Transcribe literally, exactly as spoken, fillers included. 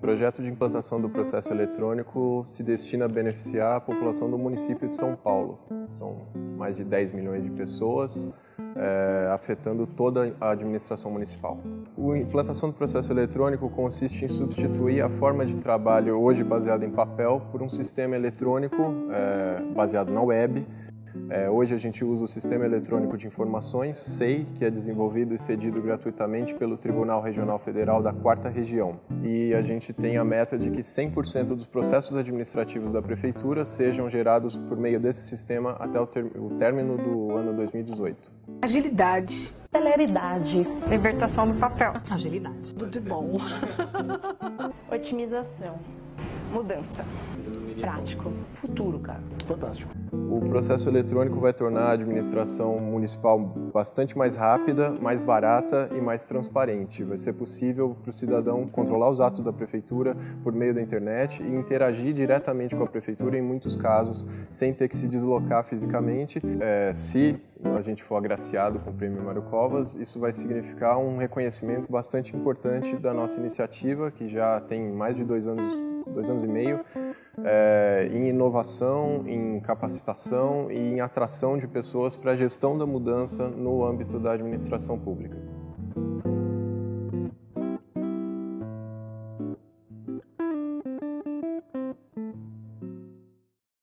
O projeto de implantação do processo eletrônico se destina a beneficiar a população do município de São Paulo. São mais de dez milhões de pessoas, é, afetando toda a administração municipal. A implantação do processo eletrônico consiste em substituir a forma de trabalho hoje baseada em papel por um sistema eletrônico é, baseado na web. É, hoje a gente usa o Sistema Eletrônico de Informações, S E I, que é desenvolvido e cedido gratuitamente pelo Tribunal Regional Federal da quarta Região. E a gente tem a meta de que cem por cento dos processos administrativos da Prefeitura sejam gerados por meio desse sistema até o, o término do ano dois mil e dezoito. Agilidade, celeridade, libertação do papel. Agilidade, tudo de bom. Otimização, mudança. Prático. Futuro, cara. Fantástico. O processo eletrônico vai tornar a administração municipal bastante mais rápida, mais barata e mais transparente. Vai ser possível para o cidadão controlar os atos da prefeitura por meio da internet e interagir diretamente com a prefeitura, em muitos casos, sem ter que se deslocar fisicamente. É, se a gente for agraciado com o Prêmio Mário Covas, isso vai significar um reconhecimento bastante importante da nossa iniciativa, que já tem mais de dois anos dois anos e meio, é, em inovação, em capacitação e em atração de pessoas para a gestão da mudança no âmbito da administração pública.